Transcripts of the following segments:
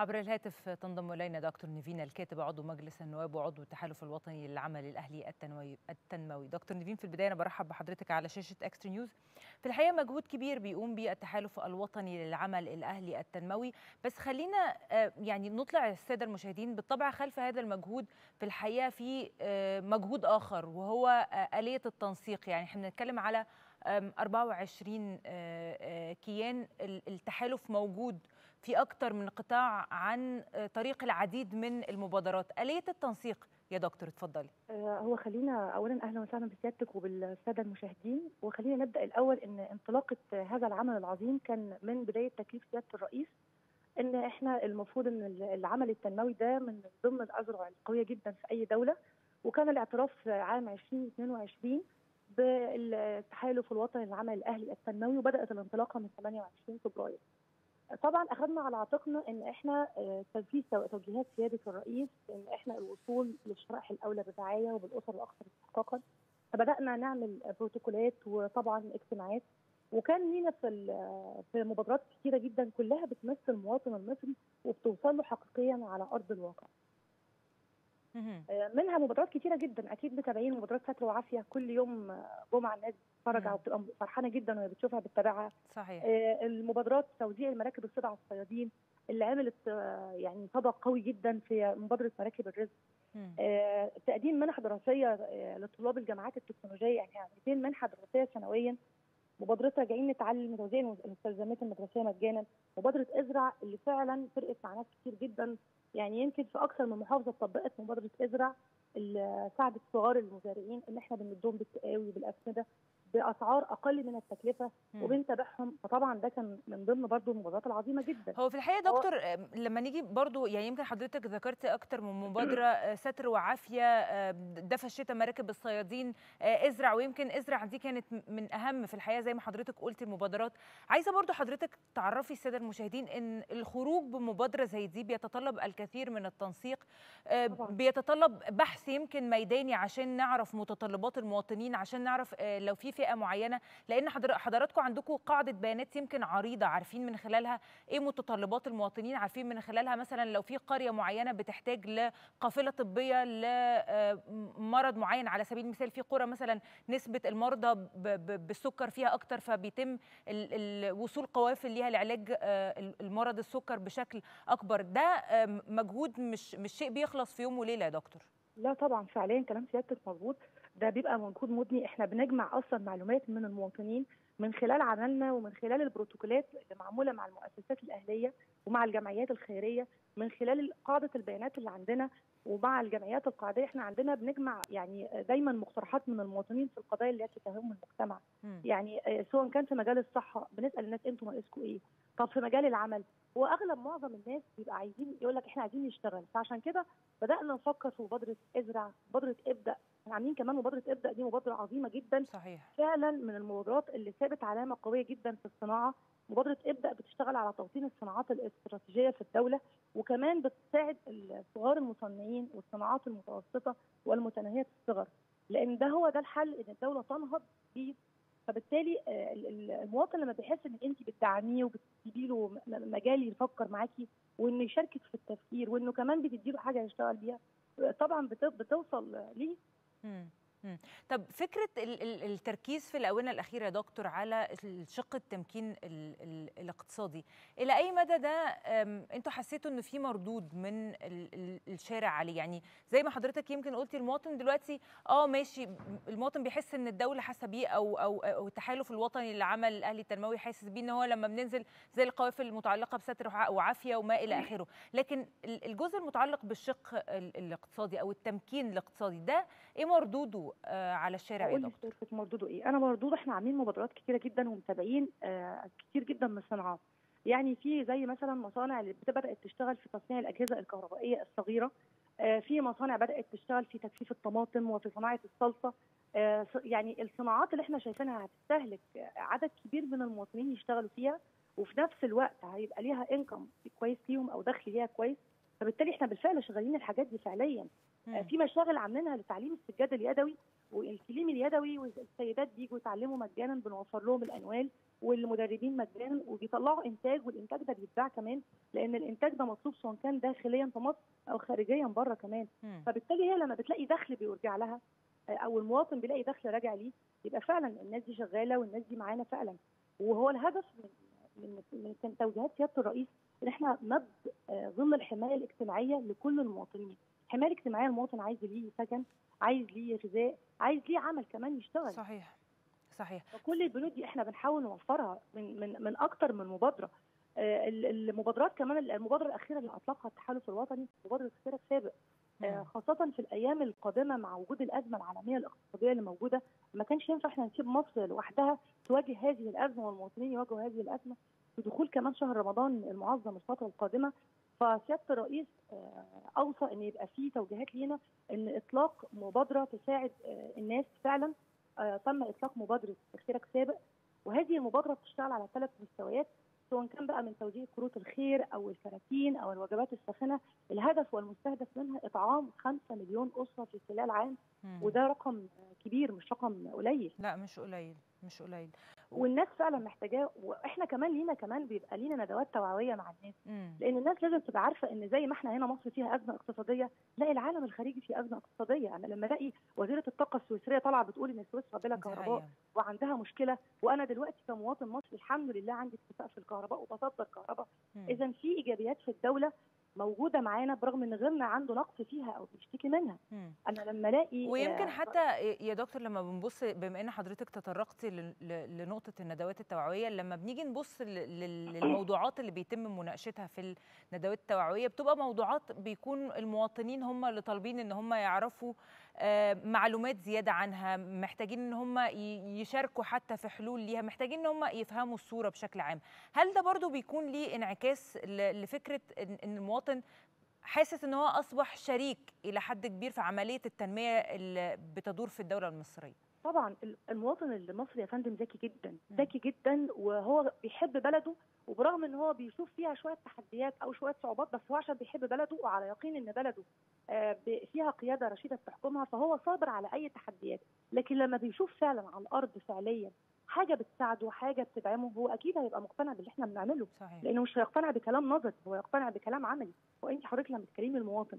عبر الهاتف تنضم إلينا دكتور نيفين الكاتب، عضو مجلس النواب وعضو التحالف الوطني للعمل الأهلي التنموي. دكتور نيفين، في البداية أنا برحب بحضرتك على شاشة اكسترا نيوز. في الحقيقة مجهود كبير بيقوم بيه التحالف الوطني للعمل الأهلي التنموي، بس خلينا يعني نطلع السادة المشاهدين، بالطبع خلف هذا المجهود في الحقيقة في مجهود آخر وهو آلية التنسيق. يعني احنا بنتكلم على 24 كيان، التحالف موجود في أكثر من قطاع عن طريق العديد من المبادرات. آلية التنسيق يا دكتور اتفضلي. هو خلينا أولا أهلا وسهلا بسيادتك وبالسادة المشاهدين، وخلينا نبدأ الأول إن انطلاقة هذا العمل العظيم كان من بداية تكليف سيادة الرئيس، إن إحنا المفروض إن العمل التنموي ده من ضمن الأذرع القوية جدا في أي دولة، وكان الاعتراف عام 2022 بالتحالف الوطني للعمل الأهلي التنموي، وبدأت الانطلاقة من 28 فبراير. طبعا اخذنا على عاتقنا ان احنا تنفيذ توجيهات سياده الرئيس ان احنا الوصول للشرائح الاولى بالرعايه وبالاسر الاكثر استحقاقا، فبدانا نعمل بروتوكولات وطبعا اجتماعات، وكان لينا في مبادرات كثيره جدا كلها بتمس المواطن المصري وبتوصل له حقيقيا على ارض الواقع. منها مبادرات كثيره جدا اكيد متابعين مبادرات ستر وعافيه، كل يوم جمعه الناس بتتفرج وبتبقى فرحانه جدا وهي بتشوفها بتتابعها. صحيح. المبادرات توزيع المراكب الصيد على الصيادين اللي عملت يعني طبق قوي جدا في مبادره مراكب الرزق. تقديم منح دراسيه لطلاب الجامعات التكنولوجيه، يعني 200 منحه دراسيه سنويا. مبادره راجعين نتعلم، توزيع المستلزمات المدرسيه مجانا. مبادره ازرع اللي فعلا فرقت مع ناس كتير جدا، يعني يمكن في اكثر من محافظه طبقت مبادره ازرع اللي ساعدت صغار المزارعين ان احنا بندهم بالتقاوي بالاسمده باسعار اقل من التكلفه وبنتابعهم، فطبعا ده كان من ضمن برضو المبادرات العظيمه جدا. هو في الحقيقه دكتور لما نيجي برضو يعني يمكن حضرتك ذكرت اكتر من مبادره، ستر وعافيه، دفا الشتاء، مراكب الصيادين، ازرع، ويمكن ازرع دي كانت من اهم في الحقيقه زي ما حضرتك قلت المبادرات. عايزه برضو حضرتك تعرفي الساده المشاهدين ان الخروج بمبادره زي دي بيتطلب الكثير من التنسيق، بيتطلب بحث يمكن ميداني عشان نعرف متطلبات المواطنين، عشان نعرف لو في فئه معينه، لان حضراتكم عندكم قاعده بيانات يمكن عريضه عارفين من خلالها ايه متطلبات المواطنين، عارفين من خلالها مثلا لو في قريه معينه بتحتاج لقافله طبيه لمرض معين، على سبيل المثال في قرى مثلا نسبه المرضى بالسكر فيها اكتر فبيتم وصول قوافل ليها لعلاج المرض السكر بشكل اكبر. ده مجهود مش شيء بيخلص في يوم وليله يا دكتور. لا طبعا فعليا كلام سيادتك مظبوط، ده بيبقى مجهود مدني، احنا بنجمع اصلا معلومات من المواطنين من خلال عملنا ومن خلال البروتوكولات اللي معموله مع المؤسسات الاهليه ومع الجمعيات الخيريه، من خلال قاعده البيانات اللي عندنا ومع الجمعيات القاعديه، احنا عندنا بنجمع يعني دايما مقترحات من المواطنين في القضايا اللي تهم المجتمع. يعني سواء كان في مجال الصحه بنسال الناس انتم ناقصكم ايه؟ طب في مجال العمل، واغلب معظم الناس بيبقى عايزين يقول لك احنا عايزين نشتغل، فعشان كده بدانا نفكر في مبادره ازرع، مبادره ابدا، عاملين كمان مبادره ابدا دي مبادره عظيمه جدا. صحيح. فعلا من المبادرات اللي سابت علامه قويه جدا في الصناعه. مبادره ابدا بتشتغل على توطين الصناعات الاستراتيجيه في الدوله، وكمان بتساعد الصغار المصنعين والصناعات المتوسطه والمتناهيه الصغر، لان ده هو ده الحل ان الدوله تنهض بيه. فبالتالي المواطن لما بيحس ان انت بتدعميه وبتدي له مجال يفكر معاكي وانه يشاركك في التفكير وانه كمان بتدي له حاجه يشتغل بيها، طبعا بتوصل ليه. طب فكرة التركيز في الآونة الأخيرة يا دكتور على الشق التمكين الاقتصادي، إلى أي مدى ده أنتوا حسيتوا إن في مردود من الشارع عليه؟ يعني زي ما حضرتك يمكن قلتي المواطن دلوقتي ماشي، المواطن بيحس إن الدولة حاسة بيه أو التحالف الوطني للعمل الأهلي التنموي حاسس بيه إن هو لما بننزل زي القوافل المتعلقة بستر وعافية وما إلى آخره، لكن الجزء المتعلق بالشق الاقتصادي أو التمكين الاقتصادي ده إيه مردوده على الشارع يا دكتور؟ مردوده ايه؟ انا مردود احنا عاملين مبادرات كتيره جدا ومتابعين كتير جدا من الصناعات، يعني في زي مثلا مصانع اللي بدات تشتغل في تصنيع الاجهزه الكهربائيه الصغيره، في مصانع بدات تشتغل في تجفيف الطماطم وفي صناعه الصلصه، يعني الصناعات اللي احنا شايفينها هتستهلك عدد كبير من المواطنين يشتغلوا فيها، وفي نفس الوقت هيبقى ليها انكم كويس ليهم او دخل ليها كويس، فبالتالي احنا بالفعل شغالين الحاجات دي فعليا. في مشاغل عاملينها لتعليم السجاد اليدوي والكليم اليدوي، والسيدات بيجوا يتعلموا مجانا، بنوفر لهم الانوال والمدربين مجانا، وبيطلعوا انتاج، والانتاج ده بيتباع كمان، لان الانتاج ده مطلوب سواء كان داخليا في مصر او خارجيا بره كمان. فبالتالي هي لما بتلاقي دخل بيرجع لها، او المواطن بيلاقي دخل راجع ليه، يبقى فعلا الناس دي شغاله والناس دي معانا فعلا. وهو الهدف من توجيهات سياده الرئيس ان احنا نبض ظل الحمايه الاجتماعيه لكل المواطنين. الحمايه الاجتماعيه المواطن عايز ليه سكن، عايز ليه غذاء، عايز ليه عمل كمان يشتغل. صحيح صحيح. فكل البنود دي احنا بنحاول نوفرها من اكتر من مبادره. المبادرات كمان، المبادره الاخيره اللي اطلقها التحالف الوطني مبادره اختراق سابق، خاصه في الايام القادمه مع وجود الازمه العالميه الاقتصاديه اللي موجوده، ما كانش ينفع احنا نسيب مصر لوحدها تواجه هذه الازمه والمواطنين يواجهوا هذه الازمه في دخول كمان شهر رمضان المعظم الفتره القادمه. فسياده الرئيس اوصى ان يبقى في توجيهات لينا ان اطلاق مبادره تساعد الناس فعلا. تم اطلاق مبادره اختراق سابق، وهذه المبادره بتشتغل على 3 مستويات، سواء كان بقى من توجيه كروت الخير او الكراتين او الوجبات الساخنه. الهدف والمستهدف منها اطعام 5 مليون اسره في خلال عام، وده رقم كبير مش رقم قليل. لا مش قليل، مش قليل، والناس فعلا محتاجاه. واحنا كمان بيبقى لينا ندوات توعويه مع الناس، لان الناس لازم تبقى عارفه ان زي ما احنا هنا مصر فيها ازمه اقتصاديه، لا العالم الخارجي فيه ازمه اقتصاديه. انا لما الاقي وزيره الطاقه السويسريه طالعه بتقول ان سويسرا بلا كهرباء وعندها مشكله، وانا دلوقتي كمواطن مصري الحمد لله عندي اكتفاء في الكهرباء وبصدر كهرباء، اذا في ايجابيات في الدوله موجوده معانا برغم ان غيرنا عنده نقص فيها او بيشتكي منها. انا لما الاقي، ويمكن حتى يا دكتور لما بنبص، بما ان حضرتك تطرقتي لنقطه الندوات التوعويه، لما بنيجي نبص للموضوعات اللي بيتم مناقشتها في الندوات التوعويه، بتبقى موضوعات بيكون المواطنين هم اللي طالبين ان هم يعرفوا معلومات زياده عنها، محتاجين ان هم يشاركوا حتى في حلول ليها، محتاجين ان هم يفهموا الصوره بشكل عام. هل ده برضو بيكون ليه انعكاس لفكره ان المواطن حاسس ان هو اصبح شريك الى حد كبير في عمليه التنميه اللي بتدور في الدوله المصريه؟ طبعا المواطن المصري يا فندم ذكي جدا، ذكي جدا، وهو بيحب بلده، وبرغم ان هو بيشوف فيها شويه تحديات او شويه صعوبات، بس هو عشان بيحب بلده وعلى يقين ان بلده فيها قياده رشيده بتحكمها، فهو صابر على اي تحديات. لكن لما بيشوف فعلا على الارض فعليا حاجه بتساعده، حاجه بتدعمه، هو اكيد هيبقى مقتنع باللي احنا بنعمله. صحيح. لانه مش هيقتنع بكلام نظري، هو يقتنع بكلام عملي. وانت حضرتك لما تكلمي المواطن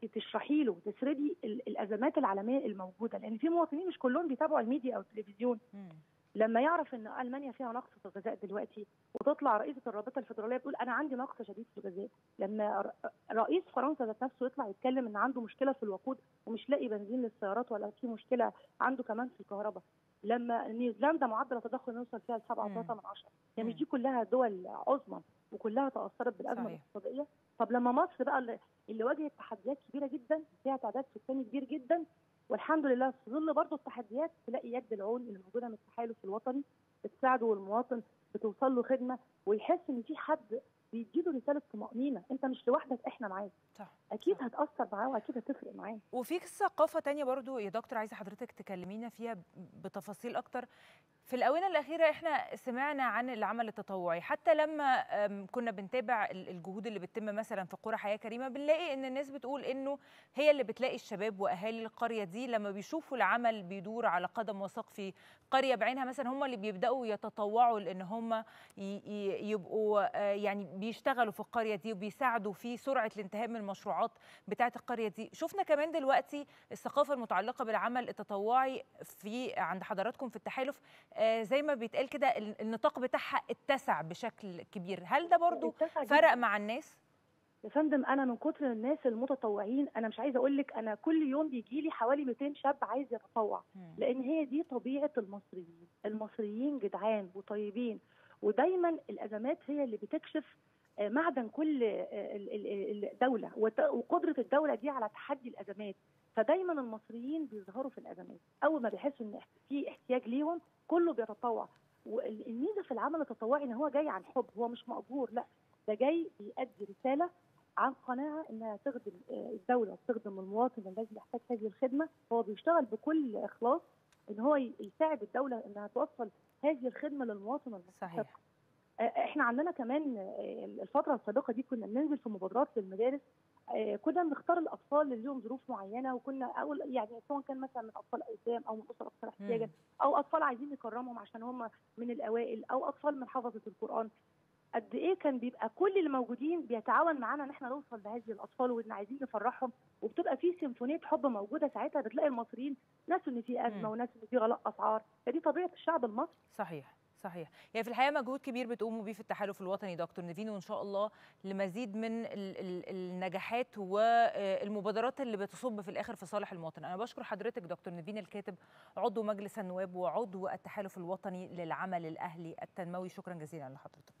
وتشرحي له وتسردي الازمات العالميه الموجوده، لان في مواطنين مش كلهم بيتابعوا الميديا او التلفزيون. لما يعرف ان المانيا فيها نقص في الغذاء دلوقتي، وتطلع رئيسه الرابطه الفيدراليه بتقول انا عندي نقص شديد في الغذاء، لما رئيس فرنسا ذات نفسه يطلع يتكلم ان عنده مشكله في الوقود ومش لاقي بنزين للسيارات، ولا في مشكله عنده كمان في الكهرباء، لما نيوزيلندا معدل التضخم يوصل فيها ل 7.3، يعني مش دي كلها دول عظمى وكلها تاثرت بالازمه الاقتصاديه؟ طب لما مصر بقى اللي واجهت تحديات كبيره جدا، فيها تعداد سكاني كبير جدا، والحمد لله في ظل برضه التحديات تلاقي يد العون اللي موجوده من التحالف الوطني بتساعده المواطن، بتوصل له خدمه، ويحس ان في حد بيديله رساله طمانينه، انت مش لوحدك، احنا معاك. اكيد هتاثر معاه واكيد هتفرق معاه. وفي ثقافه ثانيه برضو يا دكتور عايزه حضرتك تكلمينا فيها بتفاصيل اكتر. في الاونه الاخيره احنا سمعنا عن العمل التطوعي، حتى لما كنا بنتابع الجهود اللي بتتم مثلا في قرى حياه كريمه، بنلاقي ان الناس بتقول انه هي اللي بتلاقي الشباب واهالي القريه دي لما بيشوفوا العمل بيدور على قدم وساق في قريه بعينها مثلا، هم اللي بيبداوا يتطوعوا لان هم يبقوا يعني بيشتغلوا في القريه دي وبيساعدوا في سرعه الانتهاء من المشروعات بتاعه القريه دي. شفنا كمان دلوقتي الثقافه المتعلقه بالعمل التطوعي في عند حضراتكم في التحالف، زي ما بيتقال كده النطاق بتاعها اتسع بشكل كبير. هل ده برضو فرق مع الناس؟ يا فندم انا من كتر الناس المتطوعين، انا مش عايزه اقول لك، انا كل يوم بيجي لي حوالي 200 شاب عايز يتطوع، لان هي دي طبيعه المصريين. المصريين جدعان وطيبين، ودايما الازمات هي اللي بتكشف معدن كل الدوله وقدره الدوله دي على تحدي الازمات. فدايما المصريين بيظهروا في الازمات، اول ما بيحسوا ان في احتياج ليهم كله بيتطوع. والميزه في العمل التطوعي ان هو جاي عن حب، هو مش مأجور، لا ده جاي بيأدي رساله عن قناعه انها تخدم الدوله وتخدم المواطن الذي يحتاج هذه الخدمه. هو بيشتغل بكل اخلاص ان هو يساعد الدوله انها توصل هذه الخدمه للمواطن المستحق. صحيح. احنا عندنا كمان الفتره السابقه دي كنا بننزل في مبادرات للمدارس كنا بنختار الاطفال اللي لهم ظروف معينه، وكنا اول يعني سواء كان مثلا من اطفال ايتام او من اسر اكثر احتياجا او اطفال عايزين نكرمهم عشان هم من الاوائل او اطفال من حفظه القران. قد ايه كان بيبقى كل اللي موجودين بيتعاون معانا ان احنا نوصل لهذه الاطفال وان عايزين نفرحهم، وبتبقى في سيمفونيه حب موجوده ساعتها. بتلاقي المصريين ناس ان في ازمه وناس ان في غلاء اسعار، فدي طبيعه الشعب المصري. صحيح صحيح، يعني في الحقيقه مجهود كبير بتقوموا بيه في التحالف الوطني دكتور نيفين، وان شاء الله لمزيد من النجاحات والمبادرات اللي بتصب في الاخر في صالح المواطن. انا بشكر حضرتك دكتور نيفين الكاتب عضو مجلس النواب وعضو التحالف الوطني للعمل الاهلي التنموي، شكرا جزيلا لحضرتك.